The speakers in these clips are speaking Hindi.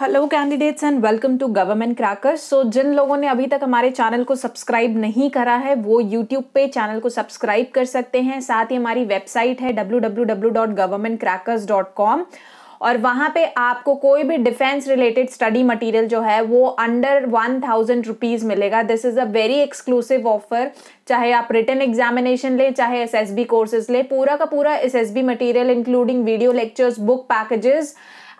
Hello candidates and welcome to government crackers. So जिन लोगों ने अभी तक हमारे चैनल को सब्सक्राइब नहीं करा है वो यूट्यूब पे चैनल को सब्सक्राइब कर सकते हैं। साथ ही हमारी वेबसाइट है www.governmentcrackers.com और वहाँ पे आपको कोई भी डिफेंस रिलेटेड स्टडी मटेरियल जो है वो अंडर 1000 रुपीज़ मिलेगा। This is a very exclusive offer. चाहे आप रिटन एग्जामिनेशन लें चाहे SSB कोर्सेज लें, पूरा का पूरा SSB material including video lectures, book packages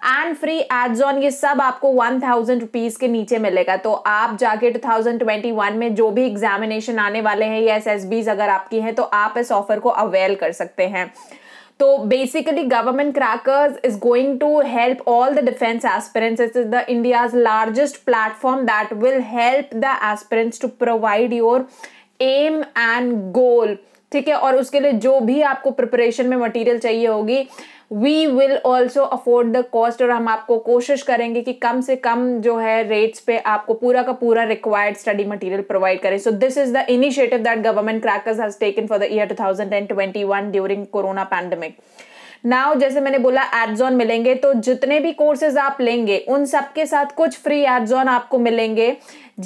and free adds on, ये सब आपको 1000 रुपीज़ के नीचे मिलेगा। तो आप जाके 2021 में जो भी एग्जामिनेशन आने वाले हैं या SSBs अगर आपकी हैं तो आप इस ऑफर को अवेल कर सकते हैं। तो basically government crackers is going to help all the defence aspirants. It is the India's largest platform that will help the aspirants to provide your aim and goal, ठीक है। और उसके लिए जो भी आपको प्रिपरेशन में मटेरियल चाहिए होगी we will also afford the cost, और हम आपको कोशिश करेंगे कि कम से कम जो है रेट्स पे आपको पूरा का पूरा रिक्वायर्ड स्टडी मटेरियल प्रोवाइड करें। So this is the initiative that government crackers has taken for the year 2021 during corona pandemic. Now जैसे मैंने बोला एड्स ऑन मिलेंगे, तो जितने भी कोर्सेज आप लेंगे उन सब के साथ कुछ फ्री एड्स ऑन आपको मिलेंगे।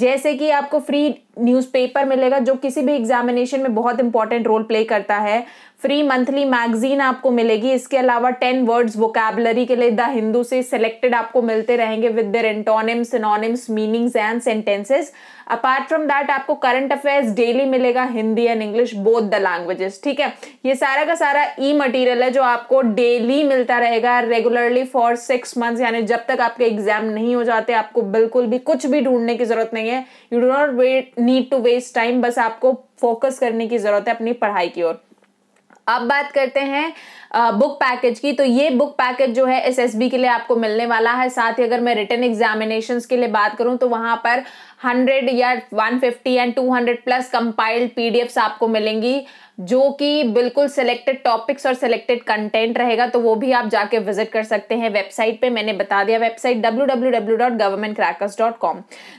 जैसे कि आपको फ्री न्यूज़पेपर मिलेगा जो किसी भी एग्जामिनेशन में बहुत इंपॉर्टेंट रोल प्ले करता है। फ्री मंथली मैगजीन आपको मिलेगी। इसके अलावा 10 वर्ड्स वोकैबुलरी के लिए द हिंदू से सिलेक्टेड आपको मिलते रहेंगे with their antonyms, synonyms, meanings and sentences. Apart from that आपको करंट अफेयर्स डेली मिलेगा, Hindi and English both the languages, ठीक है। ये सारा का सारा ई मटीरियल है जो आपको डेली मिलता रहेगा रेगुलरली फॉर 6 मंथ्स, यानी जब तक आपके एग्जाम नहीं हो जाते आपको बिल्कुल भी कुछ भी ढूंढने की जरूरत नहीं है। You do not need to waste time, बस आपको फोकस करने की जरूरत है अपनी पढ़ाई की ओर। अब बात करते हैं बुक पैकेज की। तो ये बुक पैकेज जो है SSB के लिए आपको मिलने वाला है। साथ ही अगर मैं रिटन एग्जामिनेशंस के लिए बात करूं तो वहां पर 100 या 150 एंड 200 प्लस कंपाइल्ड PDFs आपको मिलेंगी जो कि बिल्कुल सिलेक्टेड टॉपिक्स और सिलेक्टेड कंटेंट रहेगा। तो वो भी आप जाके विजिट कर सकते हैं। वेबसाइट पे मैंने बता दिया, वेबसाइट www.governmentcrackers.com।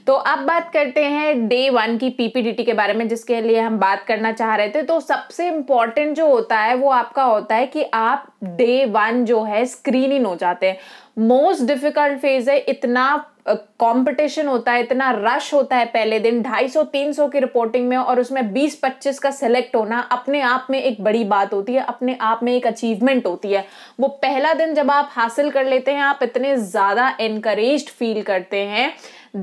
तो अब बात करते हैं Day 1 की PPDT के बारे में, जिसके लिए हम बात करना चाह रहे थे। तो सबसे इम्पॉर्टेंट जो होता है वो आपका होता है कि आप Day 1 जो है स्क्रीन इन हो जाते हैं। मोस्ट डिफिकल्ट फेज है, इतना कंपटीशन होता है, इतना रश होता है पहले दिन 250-300 की रिपोर्टिंग में, और उसमें 20-25 का सेलेक्ट होना अपने आप में एक बड़ी बात होती है, अपने आप में एक अचीवमेंट होती है। वो पहला दिन जब आप हासिल कर लेते हैं आप इतने ज़्यादा एनकरेज्ड फील करते हैं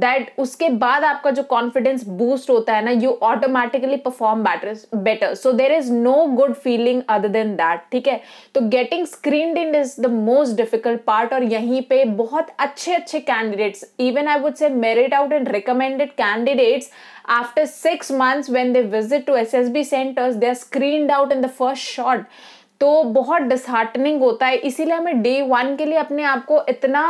दैट उसके बाद आपका जो कॉन्फिडेंस बूस्ट होता है ना, you automatically perform better. So there is no good feeling other than that, ठीक है। तो getting screened in is the most difficult part, और यहीं पे बहुत अच्छे अच्छे candidates, even I would say merit out and recommended candidates, after 6 months when they visit to SSB centers they are screened out in the first shot। तो बहुत disheartening होता है। इसीलिए हमें Day 1 के लिए अपने आप को इतना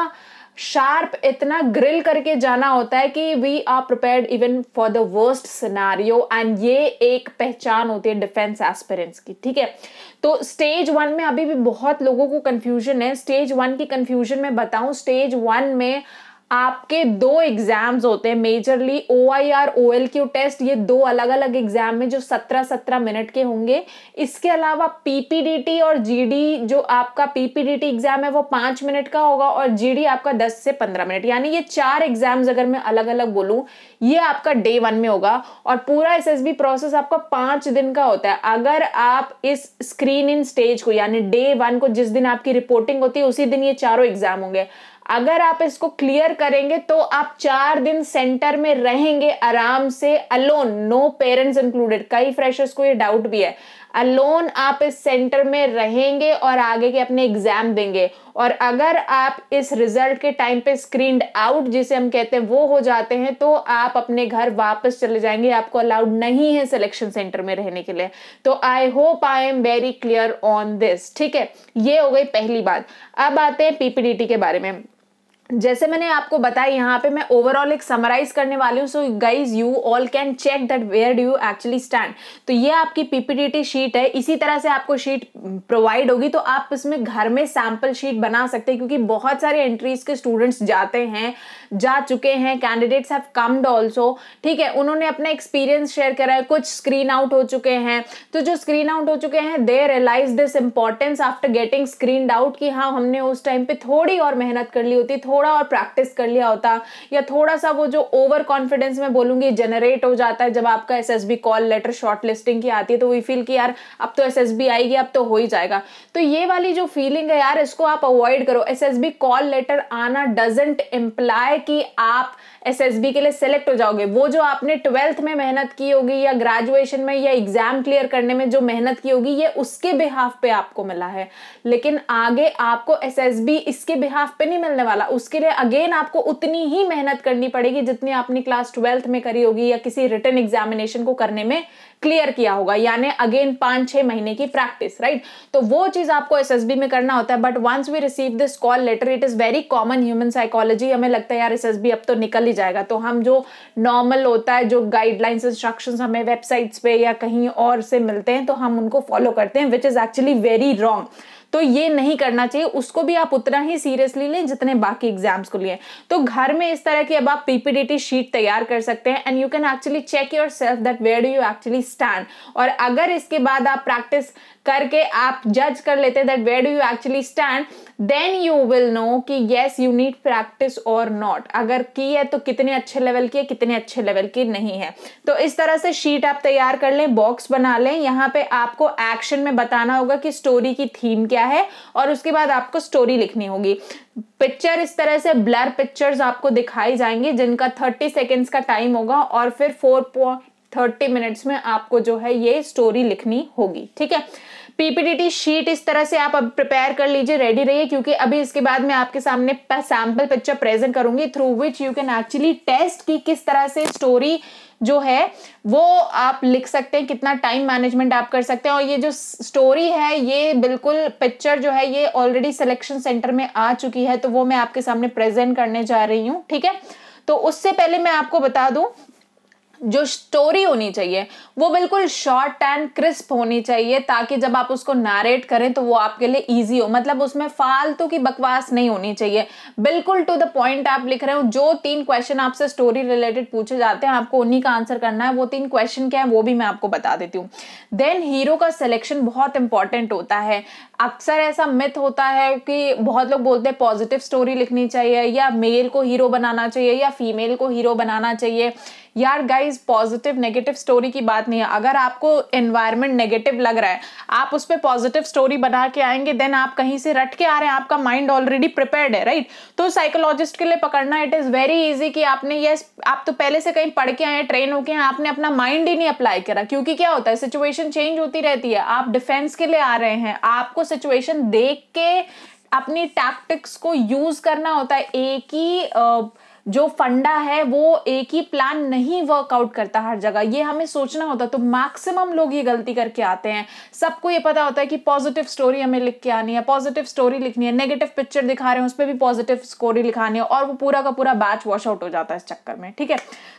शार्प, इतना ग्रिल करके जाना होता है कि we are prepared even for the worst scenario, and ये एक पहचान होती है डिफेंस एस्पिरेंट्स की, ठीक है। तो Stage 1 में अभी भी बहुत लोगों को कन्फ्यूजन है। Stage 1 की कन्फ्यूजन में बताऊँ, Stage 1 में आपके 2 एग्जाम्स होते हैं मेजरली, OIR OLQ टेस्ट। ये 2 अलग अलग एग्जाम में जो 17-17 मिनट के होंगे। इसके अलावा PPDT और GD, जो आपका PPDT एग्जाम है वो 5 मिनट का होगा और GD आपका 10 से 15 मिनट, यानी ये 4 एग्जाम्स अगर मैं अलग अलग बोलूँ ये आपका Day 1 में होगा। और पूरा SSB प्रोसेस आपका 5 दिन का होता है। अगर आप इस स्क्रीन इन स्टेज को, यानी Day 1 को, जिस दिन आपकी रिपोर्टिंग होती है उसी दिन ये 4 एग्जाम होंगे, अगर आप इसको क्लियर करेंगे तो आप 4 दिन सेंटर में रहेंगे आराम से, अलोन, नो पेरेंट्स इंक्लूडेड। कई फ्रेशर्स को ये डाउट भी है। अलोन आप इस सेंटर में रहेंगे और आगे के अपने एग्जाम देंगे। और अगर आप इस रिजल्ट के टाइम पे स्क्रीन्ड आउट जिसे हम कहते हैं वो हो जाते हैं तो आप अपने घर वापस चले जाएंगे। आपको अलाउड नहीं है सिलेक्शन सेंटर में रहने के लिए। तो I hope I am very clear on this, ठीक है। ये हो गई पहली बात। अब आते हैं PPDT के बारे में। जैसे मैंने आपको बताया यहाँ पे मैं ओवरऑल एक समराइज करने वाली हूँ। So guys you all can check that where do you actually stand. तो ये आपकी PPDT शीट है। इसी तरह से आपको शीट प्रोवाइड होगी, तो आप इसमें घर में सैम्पल शीट बना सकते हैं, क्योंकि बहुत सारे एंट्रीज के स्टूडेंट्स जाते हैं, जा चुके हैं, कैंडिडेट्स हैव कम्ड ऑल्सो, ठीक है। उन्होंने अपना एक्सपीरियंस शेयर करा है, कुछ स्क्रीन आउट हो चुके हैं। तो जो स्क्रीन आउट हो चुके हैं they realise this importance after getting screened out कि हाँ हमने उस टाइम पर थोड़ी और मेहनत कर ली होती, थोड़ा और प्रैक्टिस कर लिया होता, या थोड़ा सा वो जो ओवर कॉन्फिडेंस में बोलूँगी जनरेट हो जाता है जब आपका SSB call letter short listing की आती है, तो वी फील कि यार अब तो SSB आएगी, अब तो हो ही जाएगा। तो ये वाली जो फीलिंग है यार, इसको आप अवॉइड करो। SSB कॉल लेटर आना डजेंट इम्प्लाई कि आप SSB के लिए सेलेक्ट हो जाओगे। वो जो आपने 12th में मेहनत की होगी या ग्रेजुएशन में या एग्जाम क्लियर करने में जो मेहनत की होगी, ये उसके बिहाफ पे आपको मिला है, लेकिन आगे आपको SSB इसके बिहाफ पे नहीं मिलने वाला। उसके लिए अगेन आपको उतनी ही मेहनत करनी पड़ेगी जितनी आपने क्लास 12th में करी होगी या किसी रिटन एग्जामिनेशन को करने में क्लियर किया होगा, यानी अगेन 5-6 महीने की प्रैक्टिस, राइट। तो वो चीज आपको SSB में करना होता है। But once we receive this call letter, it is very common human psychology, हमें लगता है यार SSB अब तो निकल ही जाएगा। तो हम जो नॉर्मल होता है, जो गाइडलाइंस इंस्ट्रक्शंस हमें वेबसाइट्स पे या कहीं और से मिलते हैं, तो हम उनको फॉलो करते हैं, which is actually very wrong. तो ये नहीं करना चाहिए, उसको भी आप उतना ही सीरियसली लें जितने बाकी एग्जाम्स को लिए। तो घर में इस तरह की अब आप PPDT शीट तैयार कर सकते हैं, and you can actually check yourself that where do you actually stand. और अगर इसके बाद आप प्रैक्टिस करके आप जज कर लेते हैं that where do you actually stand, then you will know कि येस यू नीड प्रैक्टिस और नॉट। अगर की है तो कितने अच्छे लेवल की है, कितने अच्छे लेवल की नहीं है। तो इस तरह से शीट आप तैयार कर लें, बॉक्स बना लें। यहाँ पे आपको एक्शन में बताना होगा कि स्टोरी की थीम क्या है, और उसके बाद आपको स्टोरी लिखनी होगी। पिक्चर इस तरह से ब्लर पिक्चर्स आपको दिखाई जाएंगी जिनका 30 सेकेंड्स का टाइम होगा, और फिर 4.30 मिनट्स में आपको जो है ये स्टोरी लिखनी होगी, ठीक है। PPDT शीट इस तरह से आप अब प्रिपेयर कर लीजिए, रेडी रहिए, क्योंकि अभी इसके बाद मैं आपके सामने सैंपल पिक्चर प्रेजेंट करूंगी through which you can actually test कि किस तरह से स्टोरी जो है वो आप लिख सकते हैं, कितना टाइम मैनेजमेंट आप कर सकते हैं। और ये जो स्टोरी है, ये बिल्कुल पिक्चर जो है ये ऑलरेडी सिलेक्शन सेंटर में आ चुकी है, तो वो मैं आपके सामने प्रेजेंट करने जा रही हूँ, ठीक है। तो उससे पहले मैं आपको बता दूं, जो स्टोरी होनी चाहिए वो बिल्कुल शॉर्ट एंड क्रिस्प होनी चाहिए, ताकि जब आप उसको नरेट करें तो वो आपके लिए इजी हो। मतलब उसमें फालतू की बकवास नहीं होनी चाहिए, बिल्कुल टू द पॉइंट आप लिख रहे हो। जो 3 क्वेश्चन आपसे स्टोरी रिलेटेड पूछे जाते हैं, आपको उन्हीं का आंसर करना है। वो 3 क्वेश्चन क्या है वो भी मैं आपको बता देती हूँ। देन हीरो का सिलेक्शन बहुत इंपॉर्टेंट होता है। अक्सर ऐसा मिथ होता है कि बहुत लोग बोलते हैं पॉजिटिव स्टोरी लिखनी चाहिए, या मेल को हीरो बनाना चाहिए, या फीमेल को हीरो बनाना चाहिए। यार गाइज, पॉजिटिव नेगेटिव स्टोरी की बात नहीं है। अगर आपको एनवायरनमेंट नेगेटिव लग रहा है, आप उस पर पॉजिटिव स्टोरी बना के आएंगे, देन आप कहीं से रट के आ रहे हैं, आपका माइंड ऑलरेडी प्रिपेयर्ड है, राइट। तो साइकोलॉजिस्ट के लिए पकड़ना इट इज़ वेरी इजी कि आपने आप तो पहले से कहीं पढ़ के आए हैं, ट्रेन होके हैं, आपने अपना माइंड ही नहीं अप्लाई करा। क्योंकि क्या होता है, सिचुएशन चेंज होती रहती है, आप डिफेंस के लिए आ रहे हैं, आपको सिचुएशन देख के अपनी टैक्टिक्स को यूज करना होता है। एक ही जो फंडा है वो एक ही प्लान नहीं वर्कआउट करता हर जगह, ये हमें सोचना होता है। तो मैक्सिमम लोग ये गलती करके आते हैं। सबको ये पता होता है कि पॉजिटिव स्टोरी हमें लिख के आनी है, पॉजिटिव स्टोरी लिखनी है, नेगेटिव पिक्चर दिखा रहे हैं उस पर भी पॉजिटिव स्टोरी लिखानी है, और वो पूरा का पूरा बैच वॉश आउट हो जाता है इस चक्कर में, ठीक है।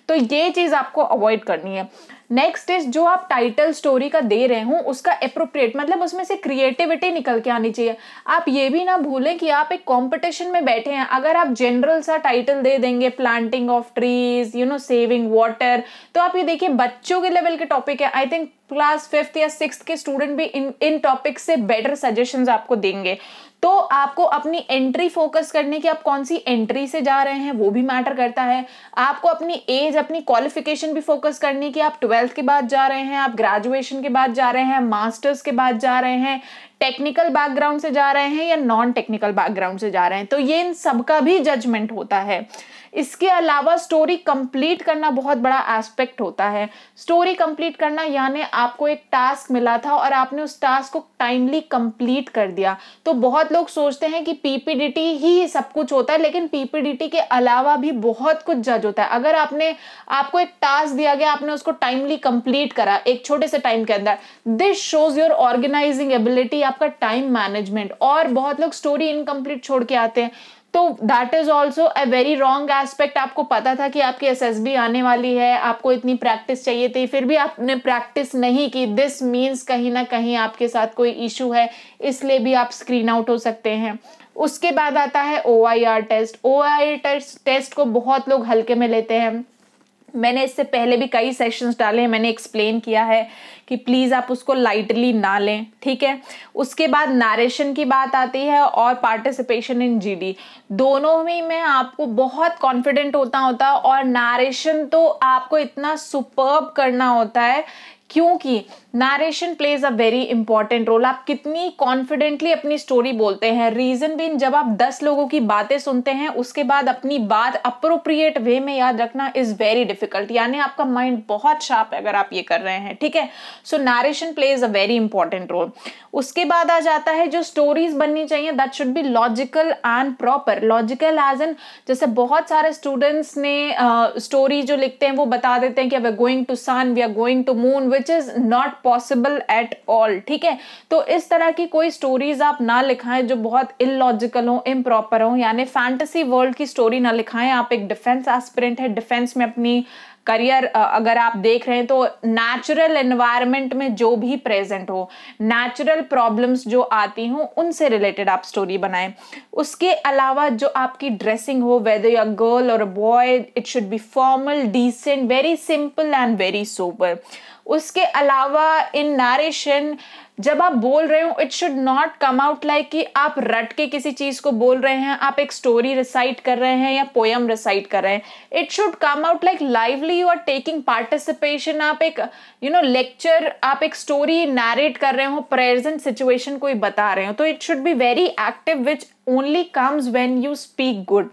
तो ये चीज़ आपको अवॉइड करनी है। नेक्स्ट इज, जो आप टाइटल स्टोरी का दे रहे हो उसका एप्रोप्रिएट, मतलब उसमें से क्रिएटिविटी निकल के आनी चाहिए। आप ये भी ना भूलें कि आप एक कंपटीशन में बैठे हैं। अगर आप जनरल सा टाइटल दे देंगे, planting of trees, you know, saving water, तो आप ये देखिए बच्चों के लेवल के टॉपिक है। आई थिंक क्लास 5th या 6th के स्टूडेंट भी इन टॉपिक से बेटर सजेशंस आपको देंगे। तो आपको अपनी एंट्री फोकस करने की, आप कौन सी एंट्री से जा रहे हैं वो भी मैटर करता है। आपको अपनी एज, अपनी क्वालिफिकेशन भी फोकस करनी कि आप 12th के बाद जा रहे हैं, आप ग्रेजुएशन के बाद जा रहे हैं, मास्टर्स के बाद जा रहे हैं, टेक्निकल बैकग्राउंड से जा रहे हैं या नॉन टेक्निकल बैकग्राउंड से जा रहे हैं। तो ये इन सबका भी जजमेंट होता है। इसके अलावा स्टोरी कंप्लीट करना बहुत बड़ा एस्पेक्ट होता है। स्टोरी कंप्लीट करना यानी आपको एक टास्क मिला था और आपने उस टास्क को टाइमली कंप्लीट कर दिया। तो बहुत लोग सोचते हैं कि PPDT ही सब कुछ होता है, लेकिन PPDT के अलावा भी बहुत कुछ जज होता है। अगर आपने, आपको एक टास्क दिया गया, आपने उसको टाइमली कंप्लीट करा एक छोटे से टाइम के अंदर, this shows your organising ability, आपका टाइम मैनेजमेंट। और बहुत लोग स्टोरी इनकम्प्लीट छोड़ के आते हैं, तो that is also a very wrong aspect. आपको पता था कि आपकी SSB आने वाली है, आपको इतनी प्रैक्टिस चाहिए थी, फिर भी आपने प्रैक्टिस नहीं की, दिस मीन्स कहीं ना कहीं आपके साथ कोई इशू है, इसलिए भी आप स्क्रीन आउट हो सकते हैं। उसके बाद आता है OIR टेस्ट। OIR टेस्ट को बहुत लोग हल्के में लेते हैं। मैंने इससे पहले भी कई सेशंस डाले, मैंने एक्सप्लेन किया है कि प्लीज़ आप उसको लाइटली ना लें, ठीक है। उसके बाद नरेशन की बात आती है और पार्टिसिपेशन इन जीडी, दोनों में मैं आपको बहुत कॉन्फिडेंट होता और नरेशन तो आपको इतना सुपर्ब करना होता है क्योंकि narration plays a very important role. आप कितनी कॉन्फिडेंटली अपनी स्टोरी बोलते हैं, रीज़न भी जब आप 10 लोगों की बातें सुनते हैं उसके बाद अपनी बात अप्रोप्रिएट वे में याद रखना इज़ वेरी डिफिकल्ट, यानी आपका माइंड बहुत शार्प है अगर आप ये कर रहे हैं, ठीक है। So narration plays a very important role. उसके बाद आ जाता है जो स्टोरीज बननी चाहिए, that should be logical and proper. Logical as an जैसे बहुत सारे स्टूडेंट्स ने स्टोरी जो लिखते हैं वो बता देते हैं कि we are going to sun, we are going to moon, which is not possible at all, ठीक है। तो इस तरह की कोई स्टोरीज आप ना लिखाएं जो बहुत इलॉजिकल हो, इम्प्रॉपर हो, यानी फैंटेसी वर्ल्ड की स्टोरी ना लिखाएं। आप एक डिफेंस एस्पिरेंट है, डिफेंस में अपनी करियर अगर आप देख रहे हैं तो नेचुरल एनवायरनमेंट में जो भी प्रेजेंट हो, नेचुरल प्रॉब्लम्स जो आती हों उनसे रिलेटेड आप स्टोरी बनाएं। उसके अलावा जो आपकी ड्रेसिंग हो, वेदर यू आर गर्ल और a boy, it should be formal, decent, very simple and very sober. उसके अलावा इन नरेशन जब आप बोल रहे हो, it should not come out like कि आप रट के किसी चीज़ को बोल रहे हैं, आप एक स्टोरी रिसाइट कर रहे हैं या पोएम रिसाइट कर रहे हैं। It should come out like lively you are taking participation, आप एक लेक्चर, आप एक स्टोरी नरेट कर रहे हो, प्रेजेंट सिचुएशन कोई बता रहे हो। तो it should be very active which only comes when you speak good.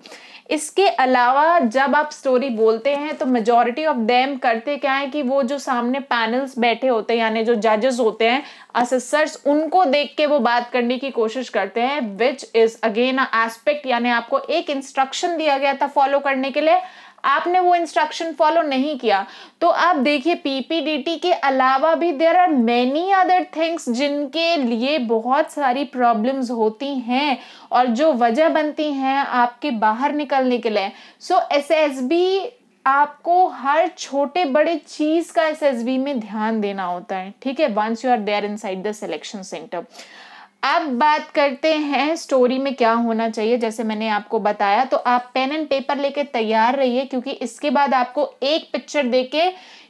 इसके अलावा जब आप स्टोरी बोलते हैं तो मेजॉरिटी ऑफ देम करते क्या है कि वो जो सामने पैनल्स बैठे होते हैं, यानी जो जजेस होते हैं, असेसर्स, उनको देख के वो बात करने की कोशिश करते हैं, which is again a aspect. यानी आपको एक इंस्ट्रक्शन दिया गया था फॉलो करने के लिए, आपने वो इंस्ट्रक्शन फॉलो नहीं किया। तो आप देखिए पीपीडीटी के अलावा भी there are many other things जिनके लिए बहुत सारी प्रॉब्लम्स होती हैं और जो वजह बनती हैं आपके बाहर निकलने के लिए। सो एसएसबी आपको हर छोटे बड़े चीज़ का एसएसबी में ध्यान देना होता है, ठीक है, once you are there inside the selection centre. अब बात करते हैं स्टोरी में क्या होना चाहिए। जैसे मैंने आपको बताया, तो आप पेन एंड पेपर लेके तैयार रहिए क्योंकि इसके बाद आपको एक पिक्चर देके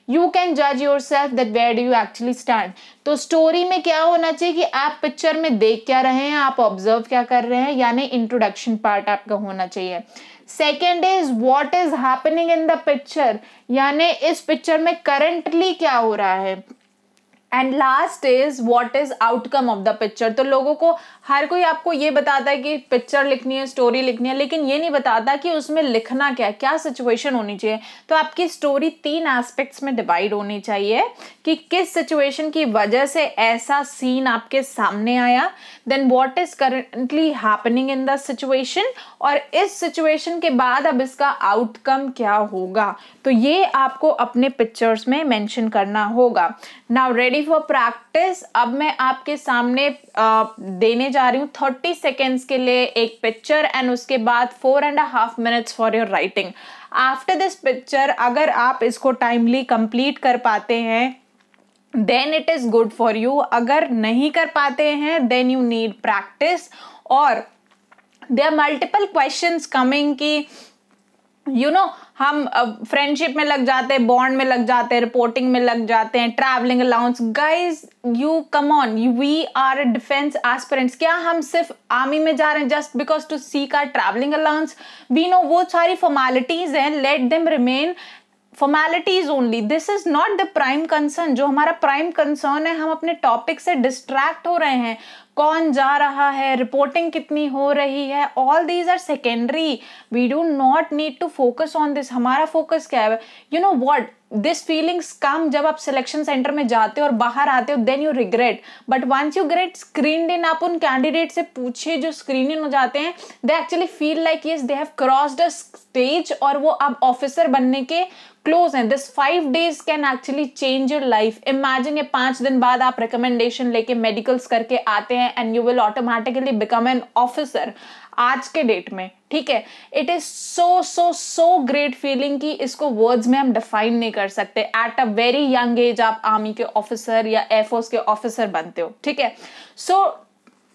यू कैन जज yourself that where do you actually stand. तो स्टोरी में क्या होना चाहिए कि आप पिक्चर में देख क्या रहे हैं, आप ऑब्जर्व क्या कर रहे हैं, यानी इंट्रोडक्शन पार्ट आपका होना चाहिए। Second is what is happening in the picture, यानी इस पिक्चर में करंटली क्या हो रहा है। And last is what is outcome of the picture. तो लोगों को, हर कोई आपको ये बताता है कि पिक्चर लिखनी है, स्टोरी लिखनी है, लेकिन ये नहीं बताता कि उसमें लिखना क्या है, क्या सिचुएशन होनी चाहिए। तो आपकी स्टोरी 3 एस्पेक्ट्स में डिवाइड होनी चाहिए कि किस सिचुएशन की वजह से ऐसा सीन आपके सामने आया, then what is currently happening in the situation, और इस सिचुएशन के बाद अब इसका आउटकम क्या होगा। तो ये आपको अपने पिक्चर्स में मेंशन करना होगा। नाउ रेडी फॉर प्रैक्टिस, अब मैं आपके सामने देने जा रही हूँ 30 सेकेंड्स के लिए एक पिक्चर एंड उसके बाद 4.5 minutes for your writing. After this picture अगर आप इसको टाइमली कंप्लीट कर पाते हैं then it is good for you, अगर नहीं कर पाते हैं देन यू नीड प्रैक्टिस। और there are multiple questions coming कि हम फ्रेंडशिप में लग जाते हैं, बॉन्ड में लग जाते हैं, रिपोर्टिंग में लग जाते हैं, travelling allowance. Guys you come on, we are defence aspirants, क्या हम सिर्फ आर्मी में जा रहे हैं just because to seek our travelling allowance? We know वो सारी फॉर्मेलिटीज हैं, let them remain formalities only, this is not the prime concern. जो हमारा प्राइम कंसर्न है, हम अपने टॉपिक से डिस्ट्रैक्ट हो रहे हैं, कौन जा रहा है, रिपोर्टिंग कितनी हो रही है, all these are secondary, we do not need to focus on this. हमारा फोकस क्या है, you know what, this feelings come जब आप सिलेक्शन सेंटर में जाते हो और बाहर आते हो, then you regret, but once you get screened in, आप उन कैंडिडेट से पूछिए जो स्क्रीन इन हो जाते हैं, they actually feel like yes they have crossed a stage और वो अब ऑफिसर बनने के क्लोज हैं। This 5 days can actually change your life. Imagine ये 5 दिन बाद आप रिकमेंडेशन लेके मेडिकल्स करके आते हैं and you will automatically become an officer आज के डेट में, ठीक है। It is so so so great feeling कि इसको वर्ड्स में हम डिफाइन नहीं कर सकते। At a very young age आप आर्मी के ऑफिसर या एयरफोर्स के ऑफिसर बनते हो, ठीक है। सो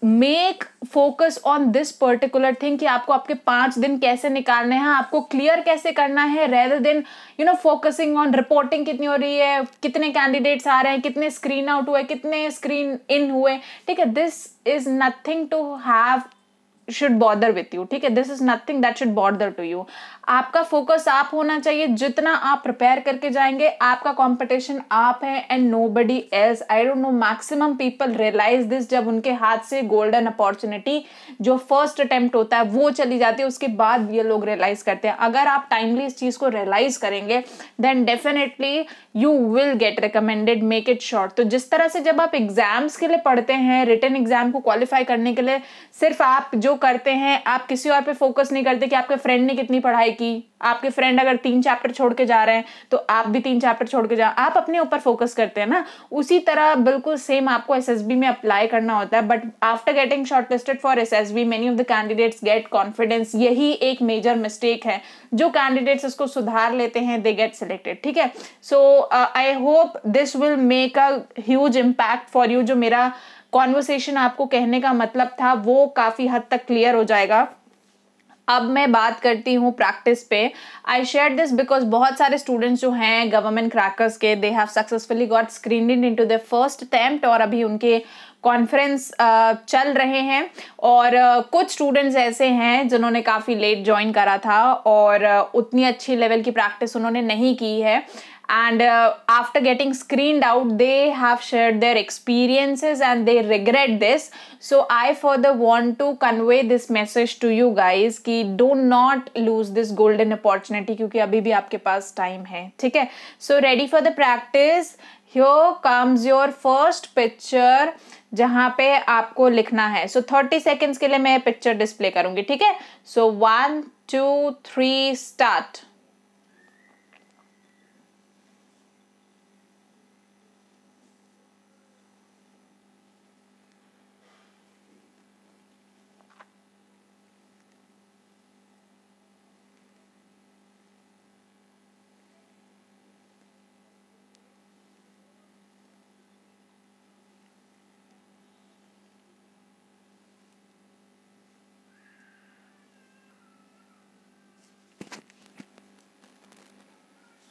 make focus on this particular thing कि आपको आपके 5 दिन कैसे निकालने हैं, आपको क्लियर कैसे करना है, rather than you know focusing on reporting कितनी हो रही है, कितने कैंडिडेट्स आ रहे हैं, कितने स्क्रीन आउट हुए, कितने स्क्रीन इन हुए. ठीक है, this is nothing to have should bother with you. ठीक है, this is nothing that should bother to you. आपका फोकस आप होना चाहिए. जितना आप प्रिपेयर करके जाएंगे, आपका कंपटीशन आप है and nobody else. I don't know, maximum people realize this जब उनके हाथ से golden opportunity जो first attempt होता है वो चली जाती है, उसके बाद ये लोग realize करते हैं. अगर आप timely इस चीज़ को realize करेंगे then definitely you will get recommended, make it short. तो जिस तरह से जब आप एग्जाम्स के लिए पढ़ते हैं, रिटन एग्जाम को क्वालिफाई करने के लिए, सिर्फ आप जो करते हैं, आप किसी और पे फोकस नहीं करते कि आपके फ्रेंड ने कितनी पढ़ाई की. आपके फ्रेंड अगर 3 चैप्टर छोड़ के जा रहे हैं तो आप भी 3 चैप्टर छोड़ के जा, आप अपने ऊपर फोकस करते हैं ना. उसी तरह बिल्कुल सेम आपको एसएसबी में अप्लाई करना होता है. But after getting shortlisted for SSB many of the candidates get confidence. यही एक मेजर मिस्टेक है, जो कैंडिडेट्स इसको सुधार लेते हैं दे गेट सिलेक्टेड. ठीक है, so I hope this will make a huge impact for you. जो मेरा कॉन्वर्सेशन आपको कहने का मतलब था वो काफ़ी हद तक क्लियर हो जाएगा. अब मैं बात करती हूँ प्रैक्टिस पे. आई शेयर दिस बिकॉज बहुत सारे स्टूडेंट्स जो हैं गवर्नमेंट क्रैकर्स के, they have successfully got screened into their first attempt और अभी उनके कॉन्फ्रेंस चल रहे हैं. और कुछ स्टूडेंट्स ऐसे हैं जिन्होंने काफ़ी लेट ज्वाइन करा था और उतनी अच्छी लेवल की प्रैक्टिस उन्होंने नहीं की है. And after getting screened out, they have shared their experiences and they regret this. So I further want to convey this message to you guys कि do not lose this golden opportunity क्योंकि अभी भी आपके पास time है. ठीक है, so ready for the practice. Here comes your first picture जहाँ पे आपको लिखना है. So 30 seconds के लिए मैं picture display करूँगी. ठीक है, so 1, 2, 3 start.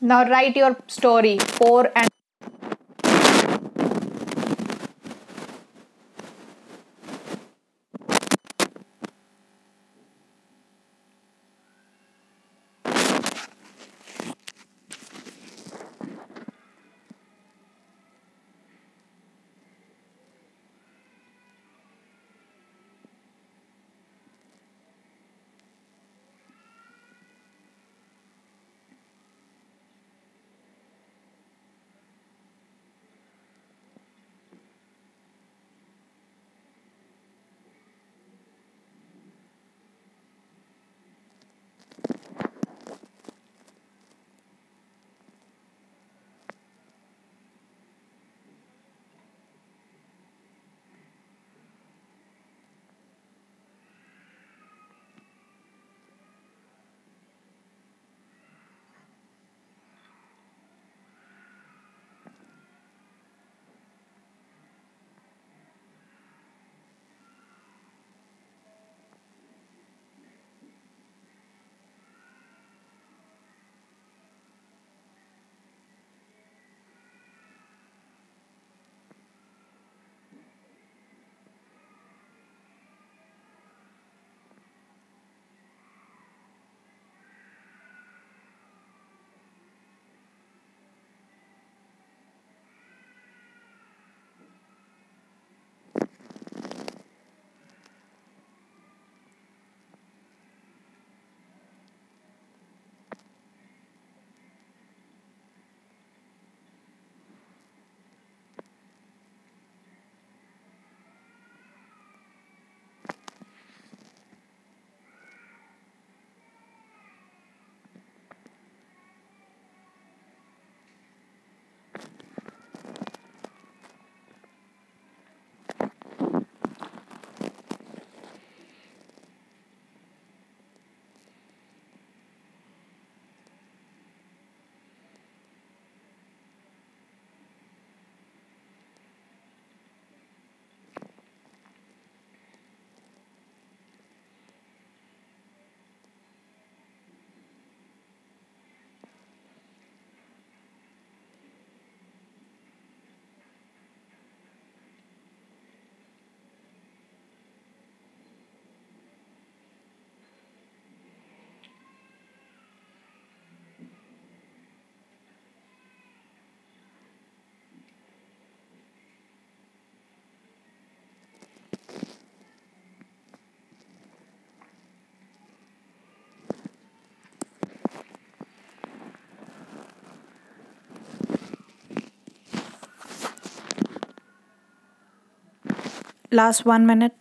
Now write your story, 4 and last 1 minute.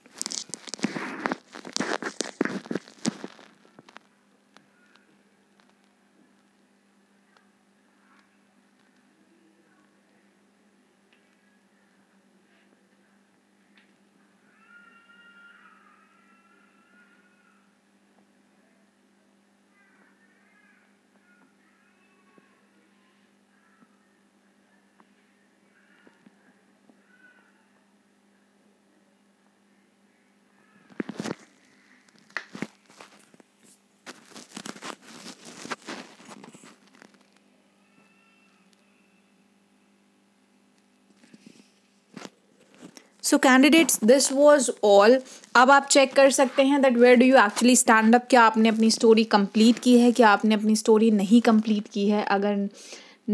So candidates, this was all. अब आप चेक कर सकते हैं that where do you actually stand up, क्या आपने अपनी स्टोरी कंप्लीट की है, क्या आपने अपनी स्टोरी नहीं कंप्लीट की है. अगर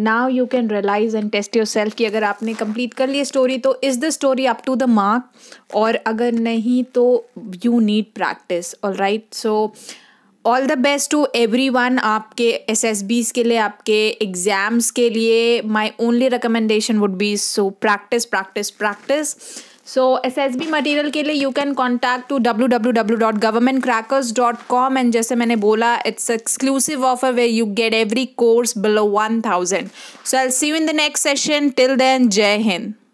now you can realize and test yourself कि अगर आपने कंप्लीट कर ली स्टोरी तो is the story up to the mark, और अगर नहीं तो you need practice. Alright, so all the best to everyone. आपके एसएसबीज़ के लिए, आपके एग्ज़ाम्स के लिए my only recommendation would be so practice practice practice. So SSB material के लिए you can contact to www.governmentcrackers.com and जैसे मैंने बोला it's exclusive offer where you get every course below 1000. So I will see you in the next session. Till then Jai Hind.